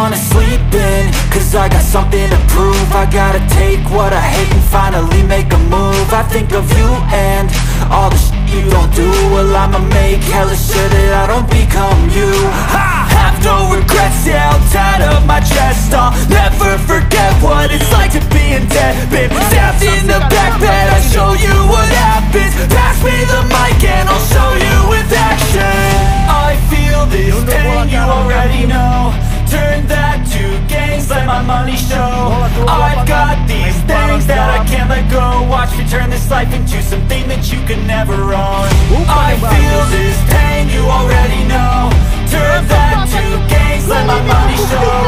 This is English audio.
wanna sleep in, cause I got something to prove. I gotta take what I hate and finally make a move. I think of you and all the shit you don't do. Well, I'ma make hella sure that I don't become you. I have no regrets, yeah, I'll tie up my chest. I'll never forget what it's like to be in debt. Been stabbed in the back bed, I'll show you what happens. Pass me the mic and I'll show you with action. I feel this pain, you already know. Turn that to gains, let my money show. I've got these things that I can't let go. Watch me turn this life into something that you can never own. I feel this pain, you already know. Turn that to gains, let my money show.